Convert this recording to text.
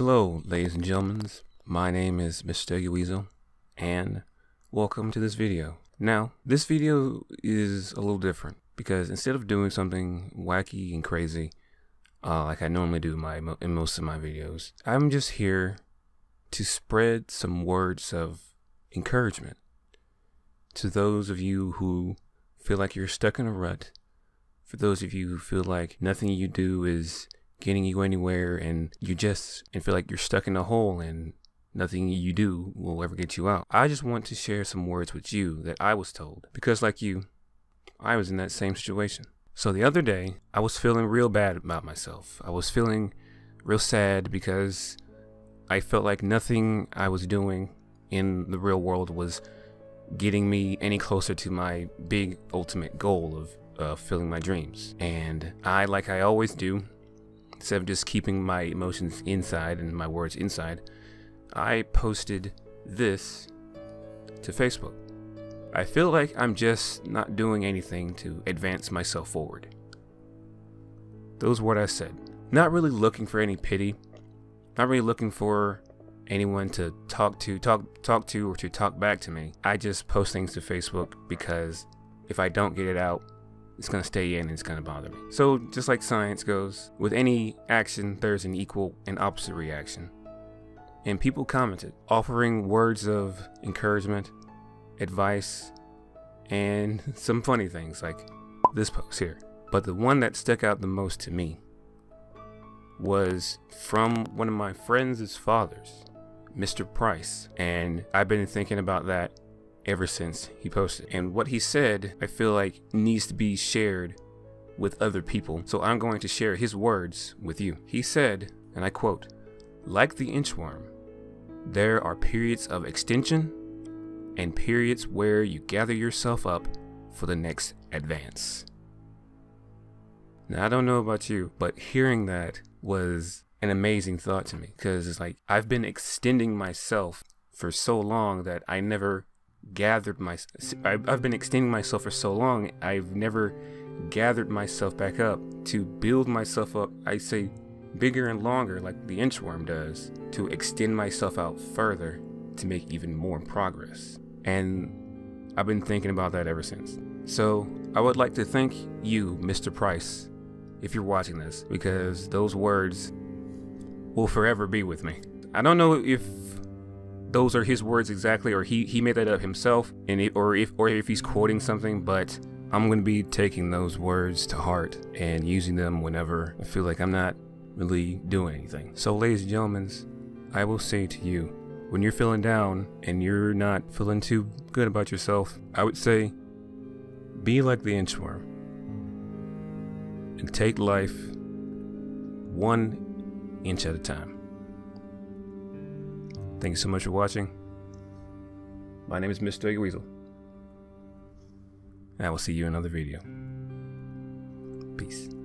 Hello, ladies and gentlemen. My name is Mr. Weasel, and welcome to this video. Now, this video is a little different because instead of doing something wacky and crazy like I normally do in most of my videos, I'm just here to spread some words of encouragement to those of you who feel like you're stuck in a rut, for those of you who feel like nothing you do is getting you anywhere and feel like you're stuck in a hole and nothing you do will ever get you out. I just want to share some words with you that I was told, because like you, I was in that same situation. So the other day, I was feeling real bad about myself. I was feeling real sad because I felt like nothing I was doing in the real world was getting me any closer to my big ultimate goal of fulfilling my dreams. And I, like I always do, instead of just keeping my emotions inside and my words inside, I posted this to Facebook. I feel like I'm just not doing anything to advance myself forward. Those words I said. Not really looking for any pity. Not really looking for anyone to talk to or to talk back to me. I just post things to Facebook because if I don't get it out, it's gonna stay in and it's gonna bother me. So just like science goes, with any action, there's an equal and opposite reaction. And people commented, offering words of encouragement, advice, and some funny things like this post here. But the one that stuck out the most to me was from one of my friends' fathers, Mr. Price. And I've been thinking about that ever since he posted, and what he said I feel like needs to be shared with other people, so I'm going to share his words with you. He said, and I quote, "Like the inchworm, there are periods of extension and periods where you gather yourself up for the next advance." Now I don't know about you, but hearing that was an amazing thought to me, because it's like I've been extending myself for so long that I never I've been extending myself for so long, I've never gathered myself back up to build myself up, I say bigger and longer like the inchworm does, to extend myself out further to make even more progress. And I've been thinking about that ever since. So I would like to thank you, Mr. Price, if you're watching this, because those words will forever be with me. I don't know if those are his words exactly, or he made that up himself, and or if he's quoting something, but I'm going to be taking those words to heart and using them whenever I feel like I'm not really doing anything. So ladies and gentlemen, I will say to you, when you're feeling down and you're not feeling too good about yourself, I would say, be like the inchworm and take life 1 inch at a time. Thank you so much for watching. My name is Mr. Weasel, and I will see you in another video. Peace.